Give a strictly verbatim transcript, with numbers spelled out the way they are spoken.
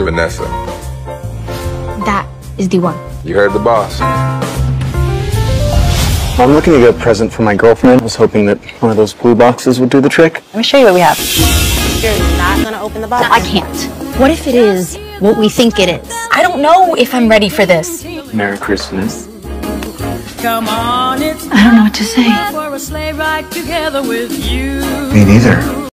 to Vanessa. That is the one. You heard the boss. Well, I'm looking to get a present for my girlfriend. I was hoping that one of those blue boxes would do the trick. Let me show you what we have. You're not gonna open the box? No, I can't. What if it is what we think it is? I don't know if I'm ready for this. Merry Christmas. Come on, it's I don't know what to say. For a sleigh ride together with you. Me neither.